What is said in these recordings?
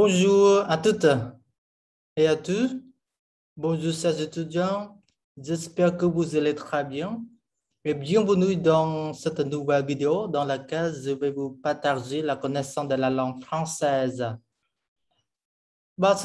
Bonjour à toutes et à tous. Bonjour chers étudiants. J'espère que vous allez très bien. Et bienvenue dans cette nouvelle vidéo dans laquelle je vais vous partager la connaissance de la langue française. Ok.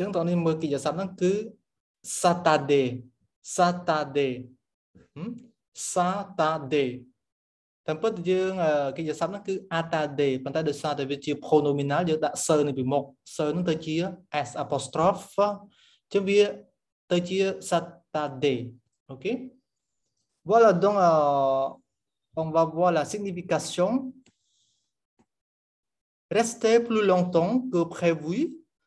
Donc, s'attarder, s'attarder, s'attarder. Tạm biệt dương cái giờ sắp nó cứ attarder, phần ta được sao tại vì chữ pronominal giờ đã sơ này bị một sơ nó tới chia s apostrophe chứ việc tới chia s'attarder, ok? Voilà donc on va voir la signification. Rester plus longtemps que prévu,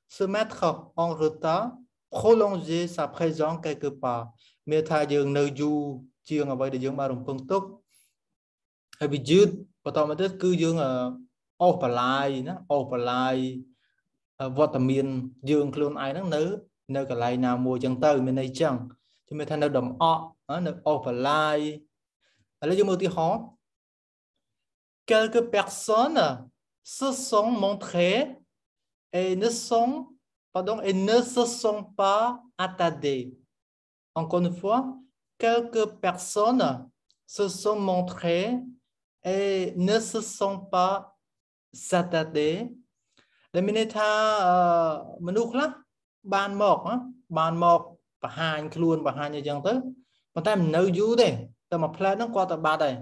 se mettre en retard. Prolonger sa présence quelque part. Mais ta dương nơi du chiêng ở vậy để dương ba đồng phân tốc. Hay bị dứt và tao mới thấy cứ dương ở overline nó overline vitamin dương luôn ai nó nữ nơi cả lại nào mùa chẳng tới mình này chẳng thì mình thay nơi đồng o nơi overline lấy dương một tí khó. Quelques personnes se sont montrées et ne sont pardon, et ne se sont pas attardés. Encore une fois, quelques personnes se sont montrées et ne se sont pas attardées. Là, mình ta mình ước lắm, ban mọc, và hai như chẳng tới. Còn ta mình nấu dú đây, ta mà plan nó qua ta ba đây.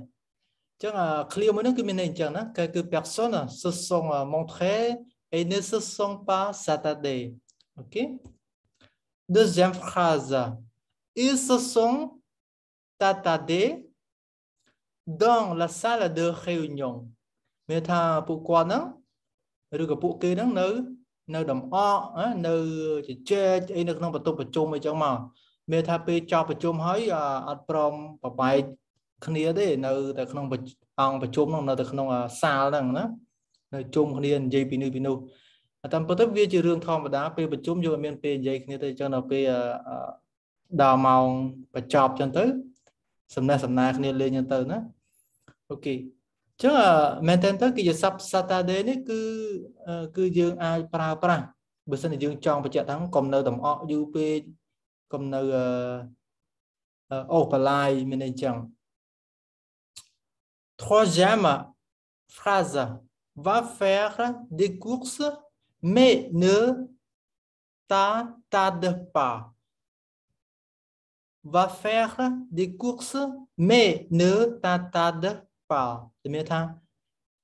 Chắc là clear mới nó cứ mình này chẳng đó. Quelques personnes se sont montrées et ne se sont pas attardés. Ok. Deuxième phrase. Ils se sont attardés dans la salle de réunion. Mais ta pourquoi non? Rồi cái bộ kia nó nơi đầm o, nơi chơi ấy nó không phải tập trung với chẳng mà. Mẹ ta bị cho tập trung hỏi ở prom và bài kia đấy nơi ta không phải ăn tập trung nó ta không sao đâu đó. Nơi chung con điên dây pinu tầm bớt viết chữ riêng thom và đá p bật chung vô miền p dây như thế cho nó p đào màu và chọc cho tới sầm na con điên lên cho tới nữa. Ok chứ men tên tới cái giờ sắp Saturday đấy cứ cứ dương ai pra bữa sau này dương tròn và chợ thắng cầm nơi tầm o u p cầm nơi overline mình nên chẳng. Troisième phrase. Va faire des courses, mais ne t'attarde pas. Va faire des courses, mais ne t'attarde pas. Thì mình thang,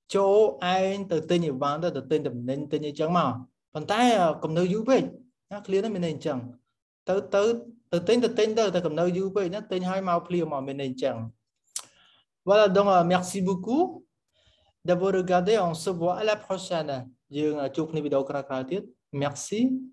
chỗ anh tự tin như vắng đó, tự tin đập nên tự như chẳng mà. Còn tay cầm nơi dữ vậy, nó clear nó mình nên chẳng. Tự tin đó, tự cầm nơi dữ vậy, nó tin hai màu clear mà mình nên chẳng. Voilà, donc merci beaucoup d'avoir regardé. On se voit à la prochaine. Merci.